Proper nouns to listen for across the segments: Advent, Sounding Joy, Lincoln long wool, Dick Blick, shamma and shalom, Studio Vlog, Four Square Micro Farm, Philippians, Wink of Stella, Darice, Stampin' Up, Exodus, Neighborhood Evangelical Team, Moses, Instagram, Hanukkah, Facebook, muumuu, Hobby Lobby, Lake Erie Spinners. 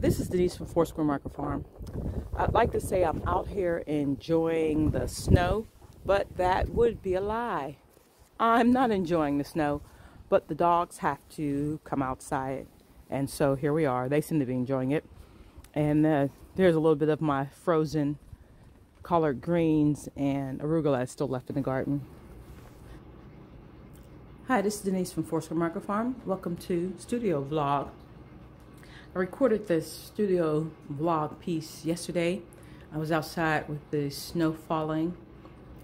This is Denise from Four Square Micro Farm. I'd like to say I'm out here enjoying the snow, but that would be a lie. I'm not enjoying the snow, but the dogs have to come outside, and so here we are. They seem to be enjoying it, and there's a little bit of my frozen collard greens and arugula is still left in the garden. Hi, this is Denise from Four Square Micro Farm. Welcome to Studio Vlog. I recorded this Studio Vlog piece yesterday. I was outside with the snow falling,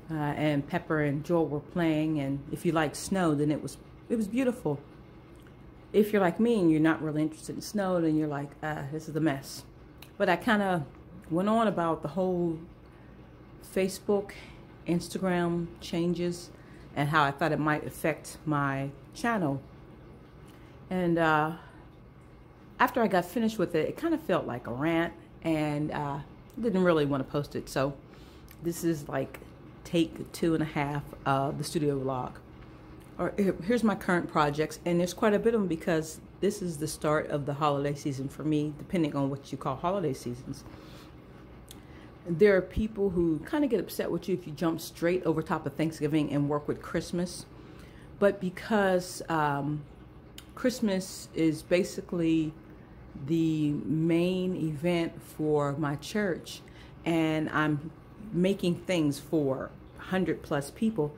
and Pepper and Joel were playing, and if you like snow, then it was beautiful. If you're like me and you're not really interested in snow, then you're like, this is a mess. But I kind of went on about the whole Facebook, Instagram changes and how I thought it might affect my channel. And after I got finished with it, it kind of felt like a rant, and didn't really want to post it. So this is like take 2.5 of the Studio Vlog. Or here's my current projects, and there's quite a bit of them because this is the start of the holiday season for me, depending on what you call holiday seasons. There are people who kind of get upset with you if you jump straight over top of Thanksgiving and work with Christmas. But because Christmas is basically the main event for my church, and I'm making things for 100 plus people,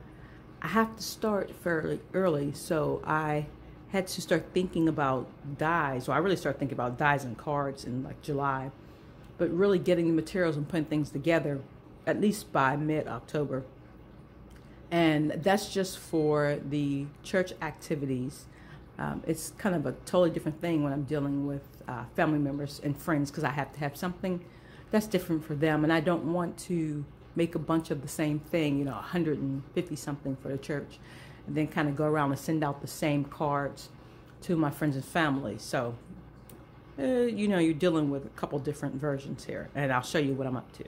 I have to start fairly early. So I had to start thinking about dyes. So I really started thinking about dyes and cards in like July, but really getting the materials and putting things together at least by mid-October. And that's just for the church activities. It's kind of a totally different thing when I'm dealing with family members and friends, because I have to have something that's different for them, and I don't want to make a bunch of the same thing, you know, 150 something for the church, and then kind of go around and send out the same cards to my friends and family. So you know, you're dealing with a couple different versions here, and I'll show you what I'm up to.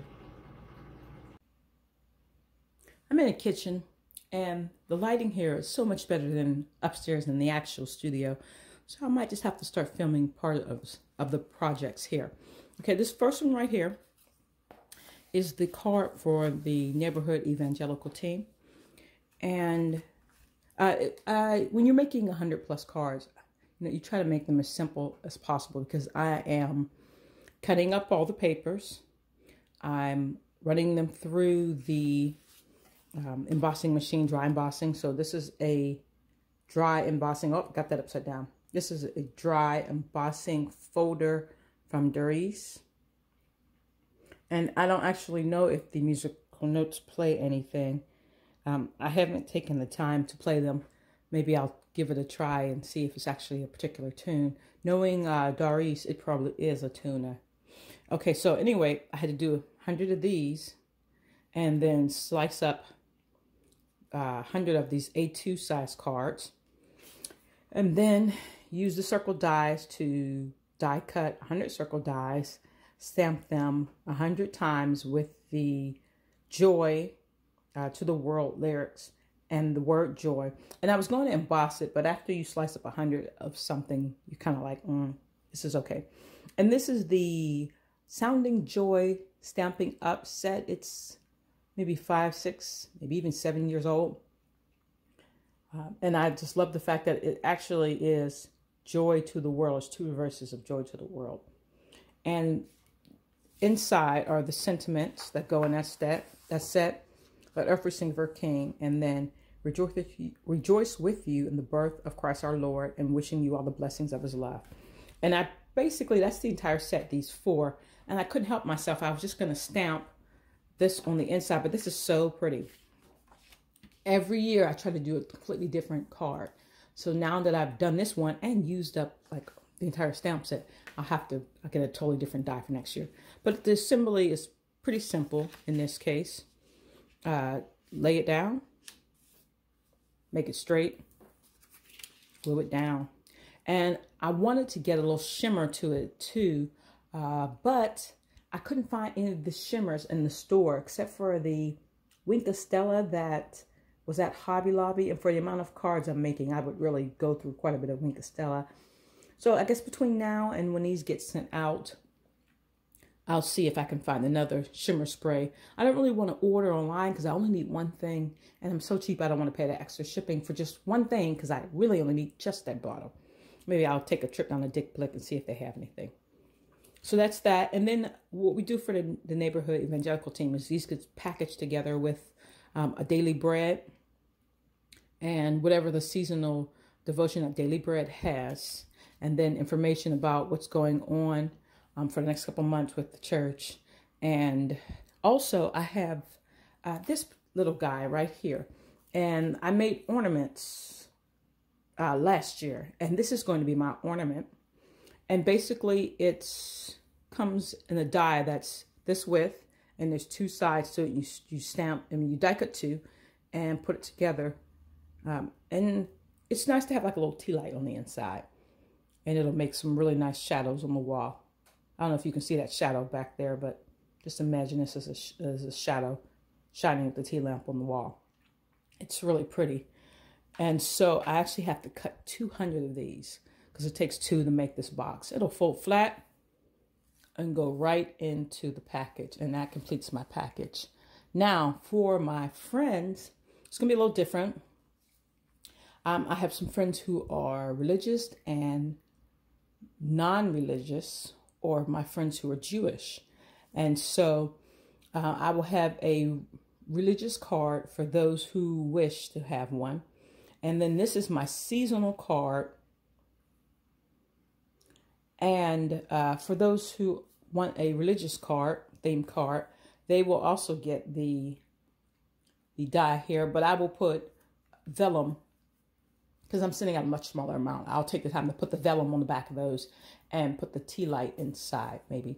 I'm in a kitchen, and the lighting here is so much better than upstairs in the actual studio, so I might just have to start filming part of the projects here. Okay, this first one right here is the card for the Neighborhood Evangelical Team. And when you're making 100 plus cards, you try to make them as simple as possible, because I am cutting up all the papers. I'm running them through the embossing machine, dry embossing. So this is a dry embossing. Oh, got that upside down. This is a dry embossing folder from Darice. And I don't actually know if the musical notes play anything. I haven't taken the time to play them. Maybe I'll give it a try and see if it's actually a particular tune. Knowing Darice, it probably is a tuner. Okay, so anyway, I had to do 100 of these and then slice up 100 of these A2 size cards, and then use the circle dies to die cut 100 circle dies, stamp them 100 times with the Joy to the World lyrics and the word joy. And I was going to emboss it, but after you slice up 100 of something, you're kind of like, this is okay. And this is the Sounding Joy Stampin' Up set. It's maybe 5, 6, maybe even 7 years old. And I just love the fact that it actually is Joy to the World. It's two reverses of Joy to the World. And inside are the sentiments that go in that set. Let earth sing for King, and then rejoice with you in the birth of Christ our Lord, and wishing you all the blessings of his love. And I basically, that's the entire set, these 4. And I couldn't help myself. I was just going to stamp this on the inside, but this is so pretty. Every year I try to do a completely different card. So now that I've done this one and used up like the entire stamp set, I'll get a totally different die for next year. But the assembly is pretty simple in this case. Lay it down, make it straight, glue it down. And I wanted to get a little shimmer to it too, but I couldn't find any of the shimmers in the store except for the Wink of Stella that was at Hobby Lobby. And for the amount of cards I'm making, I would really go through quite a bit of Wink of Stella. So I guess between now and when these get sent out, I'll see if I can find another shimmer spray. I don't really want to order online because I only need one thing. And I'm so cheap, I don't want to pay the extra shipping for just one thing because I really only need just that bottle. Maybe I'll take a trip down to Dick Blick and see if they have anything. So that's that. And then what we do for the Neighborhood Evangelical Team is these get packaged together with a daily bread and whatever the seasonal devotion of daily bread has. And then information about what's going on for the next couple months with the church. And also I have this little guy right here. And I made ornaments last year. And this is going to be my ornament. And basically it comes in a die that's this width. And there's two sides to it. You stamp and you die cut two and put it together. And it's nice to have like a little tea light on the inside. And it'll make some really nice shadows on the wall. I don't know if you can see that shadow back there, but just imagine this as a shadow shining at the tea lamp on the wall. It's really pretty. And so I actually have to cut 200 of these because it takes two to make this box. It'll fold flat and go right into the package. And that completes my package. Now for my friends, it's going to be a little different. I have some friends who are religious and non-religious, or my friends who are Jewish. And so I will have a religious card for those who wish to have one. And then this is my seasonal card. And for those who want a religious card, theme card, they will also get the die here, but I will put vellum, because I'm sending out a much smaller amount. I'll take the time to put the vellum on the back of those and put the tea light inside maybe.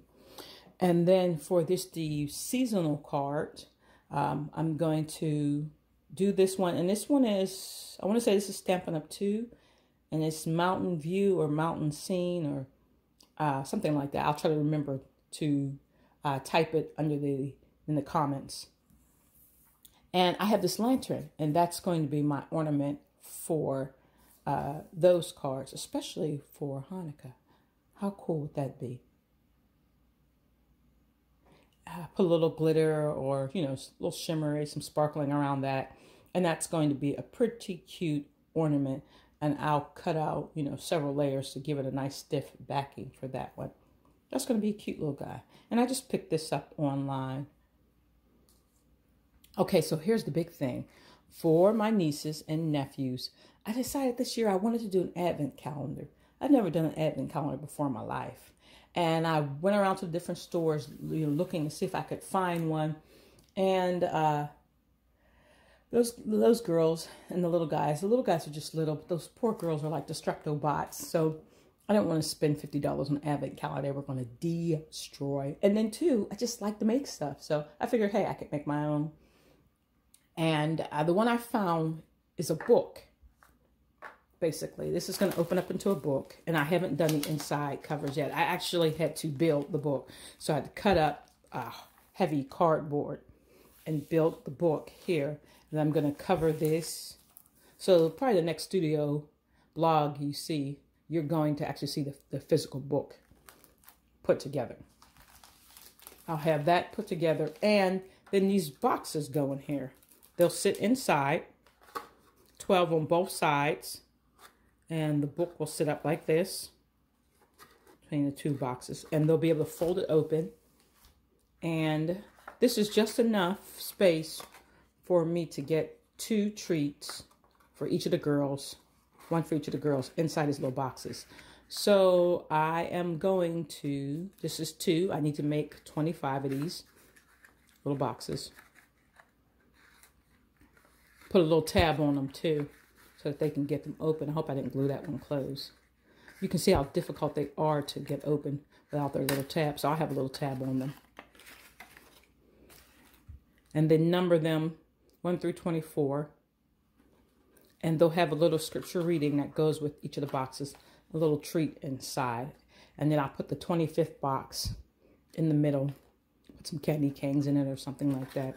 And then for this, the seasonal card, I'm going to do this one. And this one is, I want to say this is Stampin' Up 2. And it's Mountain View or Mountain Scene or something like that. I'll try to remember to type it under in the comments. And I have this lantern. And that's going to be my ornament for those cards, especially for Hanukkah. How cool would that be? Put a little glitter or, you know, a little shimmery, some sparkling around that. And that's going to be a pretty cute ornament. And I'll cut out, you know, several layers to give it a nice stiff backing for that one. That's going to be a cute little guy. And I just picked this up online. Okay, so here's the big thing. For my nieces and nephews, I decided this year I wanted to do an advent calendar. I've never done an advent calendar before in my life. And I went around to different stores, you know, looking to see if I could find one. And those girls and the little guys are just little, but those poor girls are like Destructo bots. So I didn't want to spend $50 on an advent calendar. We're going to destroy. And then two, I just like to make stuff. So I figured, hey, I could make my own. And the one I found is a book. Basically, this is going to open up into a book, and I haven't done the inside covers yet. I actually had to build the book. So I had to cut up heavy cardboard and build the book here. And I'm going to cover this. So probably the next Studio Vlog you see, you're going to actually see the physical book put together. I'll have that put together. And then these boxes go in here. They'll sit inside, 12 on both sides, and the book will sit up like this between the two boxes, and they'll be able to fold it open. And this is just enough space for me to get two treats for each of the girls, one for each of the girls inside these little boxes. So I am going to, this is two, I need to make 25 of these little boxes. Put a little tab on them too, so that they can get them open. I hope I didn't glue that one closed. You can see how difficult they are to get open without their little tab. So I'll have a little tab on them. And then number them 1 through 24. And they'll have a little scripture reading that goes with each of the boxes, a little treat inside. And then I'll put the 25th box in the middle, put some candy canes in it or something like that.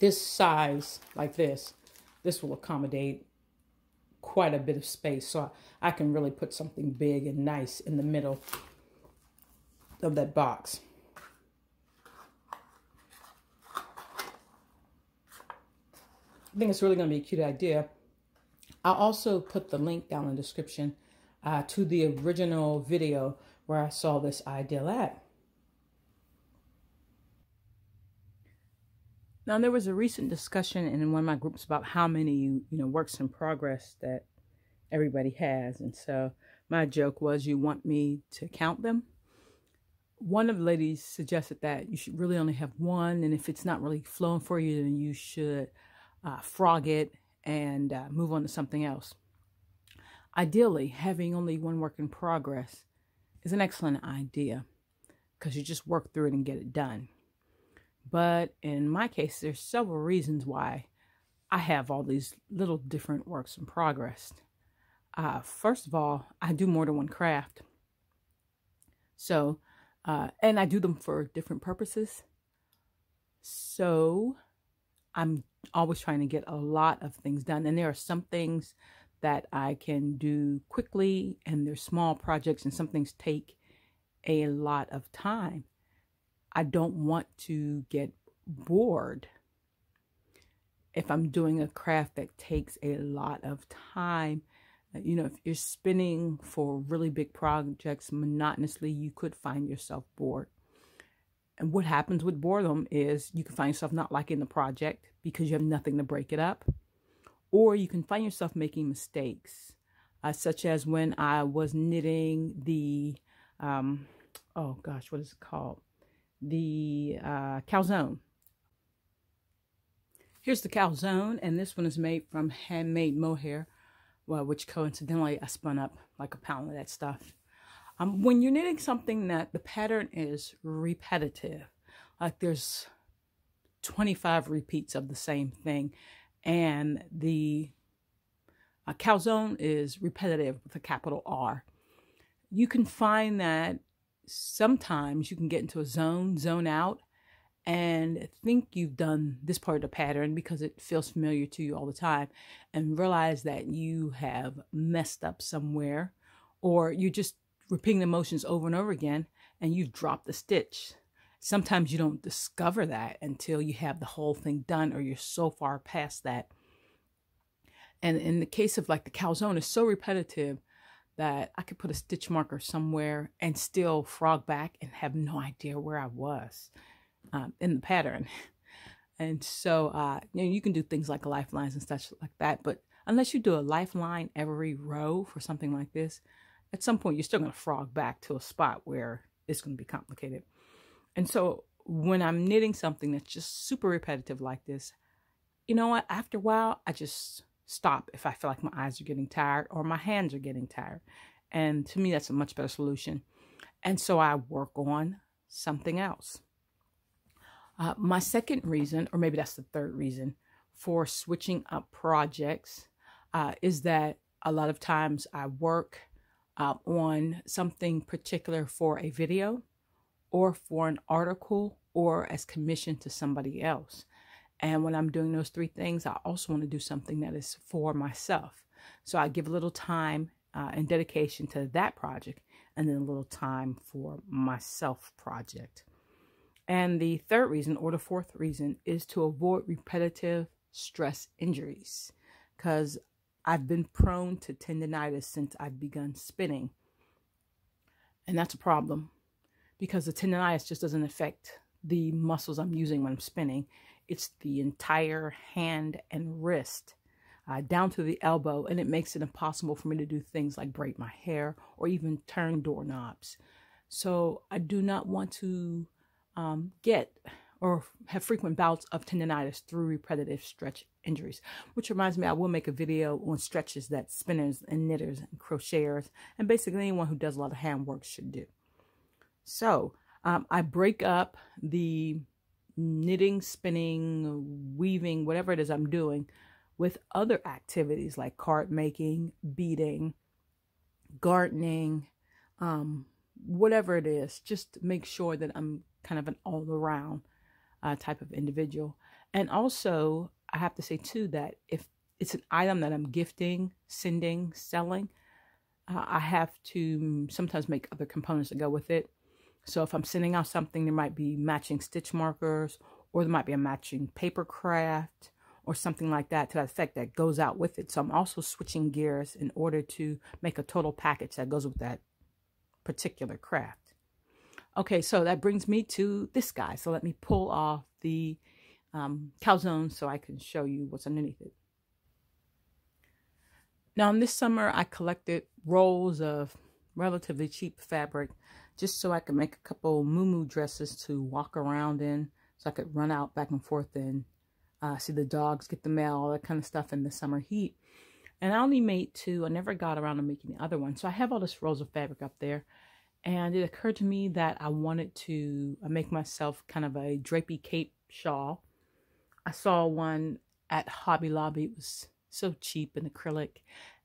This size, like this will accommodate quite a bit of space, so I can really put something big and nice in the middle of that box. I think it's really going to be a cute idea. I'll also put the link down in the description to the original video where I saw this idea at. Now, there was a recent discussion in one of my groups about how many, works in progress that everybody has. And so my joke was, you want me to count them? One of the ladies suggested that you should really only have one. And if it's not really flowing for you, then you should frog it and move on to something else. Ideally, having only one work in progress is an excellent idea because you just work through it and get it done. But in my case, there's several reasons why I have all these little different works in progress. First of all, I do more than one craft. So, and I do them for different purposes. So I'm always trying to get a lot of things done. And there are some things that I can do quickly, and they're small projects, and some things take a lot of time. I don't want to get bored if I'm doing a craft that takes a lot of time. If you're spinning for really big projects monotonously, you could find yourself bored. And what happens with boredom is you can find yourself not liking the project because you have nothing to break it up. Or you can find yourself making mistakes, such as when I was knitting the, oh gosh, what is it called? The calzone. Here's the calzone, and this one is made from handmade mohair, which coincidentally I spun up like a pound of that stuff. When you're knitting something that the pattern is repetitive, like there's 25 repeats of the same thing, and the calzone is repetitive with a capital R, you can find that sometimes you can get into a zone out, and think you've done this part of the pattern because it feels familiar to you all the time, and realize that you have messed up somewhere, or you're just repeating the motions over and over again, and you've dropped a stitch. Sometimes you don't discover that until you have the whole thing done, or you're so far past that. And in the case of like the calzone, it's so repetitive that I could put a stitch marker somewhere and still frog back and have no idea where I was in the pattern. And so, you can do things like lifelines and stuff like that, but unless you do a lifeline every row for something like this, at some point, you're still going to frog back to a spot where it's going to be complicated. And so when I'm knitting something that's just super repetitive like this, you know what? After a while, I just stop if I feel like my eyes are getting tired or my hands are getting tired. And to me, that's a much better solution. And so I work on something else. My second reason, or maybe that's the third reason for switching up projects, is that a lot of times I work on something particular for a video or for an article or as commission to somebody else. And when I'm doing those three things, I also want to do something that is for myself. So I give a little time and dedication to that project, and then a little time for myself project. And the third reason, or the fourth reason, is to avoid repetitive stress injuries, because I've been prone to tendinitis since I've begun spinning. And that's a problem, because the tendinitis just doesn't affect the muscles I'm using when I'm spinning. It's the entire hand and wrist down to the elbow, and it makes it impossible for me to do things like braid my hair or even turn doorknobs. So I do not want to get or have frequent bouts of tendinitis through repetitive stretch injuries, which reminds me I will make a video on stretches that spinners and knitters and crocheters and basically anyone who does a lot of hand work should do. So I break up the knitting, spinning, weaving, whatever it is I'm doing, with other activities like card making, beading, gardening, whatever it is, just make sure that I'm kind of an all-around type of individual. And also, I have to say too, that if it's an item that I'm gifting, sending, selling. I have to sometimes make other components that go with it. So if I'm sending out something, there might be matching stitch markers, or there might be a matching paper craft or something like that to that effect that goes out with it. So I'm also switching gears in order to make a total package that goes with that particular craft. Okay, so that brings me to this guy. So let me pull off the calzone so I can show you what's underneath it. Now, in this summer, I collected rolls of relatively cheap fabric just so I could make a couple muumuu dresses to walk around in, so I could run out back and forth and see the dogs, get the mail, all that kind of stuff in the summer heat. And I only made two. I never got around to making the other one. So I have all this rolls of fabric up there. And it occurred to me that I wanted to make myself kind of a drapey cape shawl. I saw one at Hobby Lobby. It was so cheap and acrylic.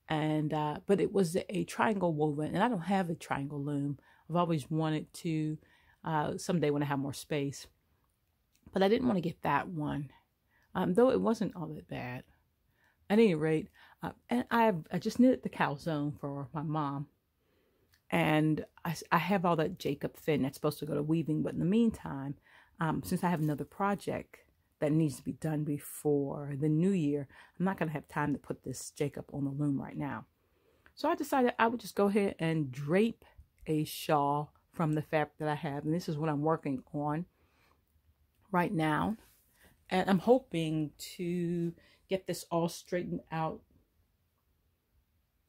And but it was a triangle woven. And I don't have a triangle loom. I've always wanted to someday when I have more space. But I didn't want to get that one, though it wasn't all that bad. At any rate, and I just knitted the calzone for my mom. And I have all that Jacob Finn that's supposed to go to weaving. But in the meantime, since I have another project that needs to be done before the new year, I'm not going to have time to put this Jacob on the loom right now. So I decided I would just go ahead and drape a shawl from the fabric that I have. And this is what I'm working on right now. And I'm hoping to get this all straightened out.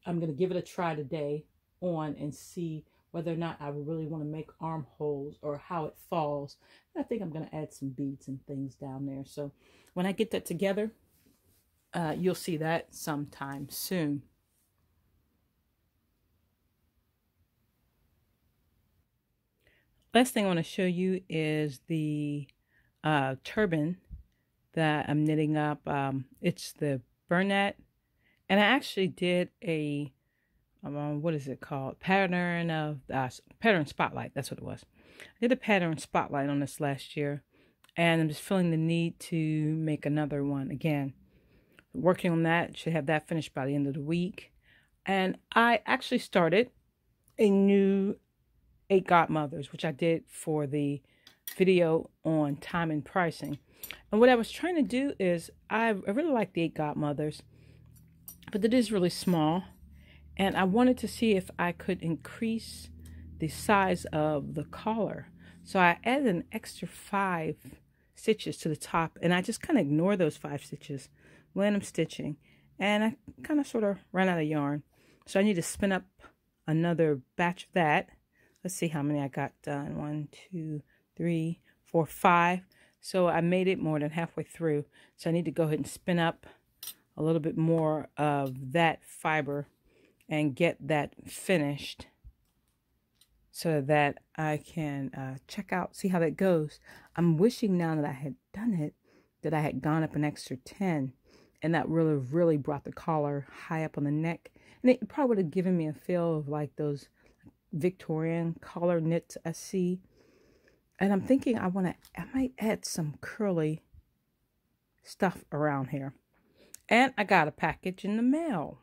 I'm going to give it a try today on and see whether or not I really want to make armholes or how it falls. And I think I'm going to add some beads and things down there. So when I get that together, you'll see that sometime soon. Last thing I want to show you is the turban that I'm knitting up. It's the Burnett, and I actually did a what is it called? Pattern of pattern spotlight. That's what it was. I did a pattern spotlight on this last year, and I'm just feeling the need to make another one again. Working on that, should have that finished by the end of the week. And I actually started a new 8 Godmothers, which I did for the video on time and pricing. And what I was trying to do is I really like the 8 Godmothers, but it is really small. And I wanted to see if I could increase the size of the collar. So I added an extra 5 stitches to the top. And I just kind of ignore those 5 stitches when I'm stitching. And I kind of sort of ran out of yarn. So I need to spin up another batch of that. Let's see how many I got done. 1, 2, 3, 4, 5. So I made it more than halfway through. So I need to go ahead and spin up a little bit more of that fiber and get that finished so that I can check out, see how that goes. I'm wishing now that I had done it, that I had gone up an extra 10, and that really, really brought the collar high up on the neck. And it probably would have given me a feel of like those Victorian collar knits I see. And I'm thinking I might add some curly stuff around here. And I got a package in the mail.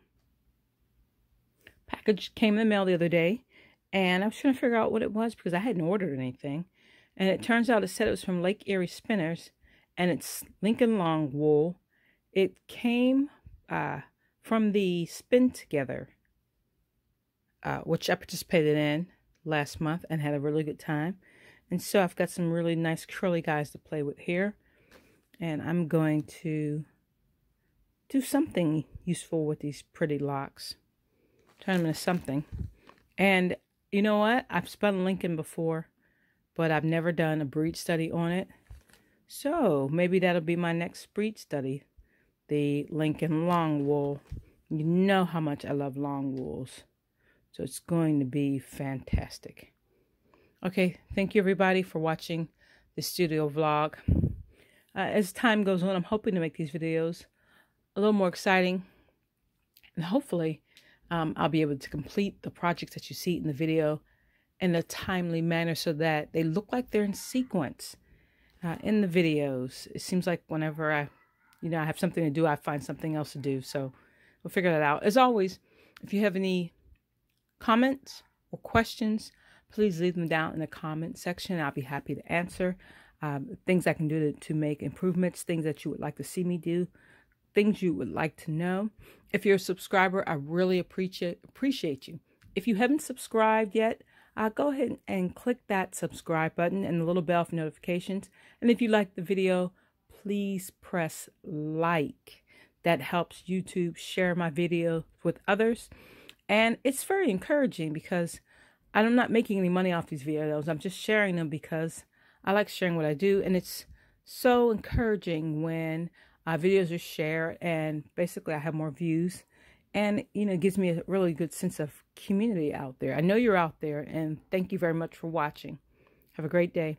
Package came in the mail the other day, and I was trying to figure out what it was because I hadn't ordered anything. And it turns out it said it was from Lake Erie Spinners, and it's Lincoln long wool. It came from the Spin Together, which I participated in last month and had a really good time. And so I've got some really nice curly guys to play with here. And I'm going to do something useful with these pretty locks. Turn them into something. And you know what? I've spun Lincoln before, but I've never done a breed study on it. So maybe that'll be my next breed study. The Lincoln long wool. You know how much I love long wools. So it's going to be fantastic. Okay, thank you everybody for watching the Studio Vlog. As time goes on, I'm hoping to make these videos a little more exciting. And hopefully I'll be able to complete the projects that you see in the video in a timely manner so that they look like they're in sequence in the videos. It seems like whenever I you know, I have something to do, I find something else to do. So we'll figure that out. As always, if you have any comments or questions, please leave them down in the comment section. I'll be happy to answer. Things I can do to make improvements, things that you would like to see me do, things you would like to know. If you're a subscriber, I really appreciate you. If you haven't subscribed yet, go ahead and click that subscribe button and the little bell for notifications. And if you like the video, please press like. That helps YouTube share my video with others. And it's very encouraging because I'm not making any money off these videos. I'm just sharing them because I like sharing what I do. And it's so encouraging when videos are shared and basically I have more views. And, you know, it gives me a really good sense of community out there. I know you're out there, and thank you very much for watching. Have a great day.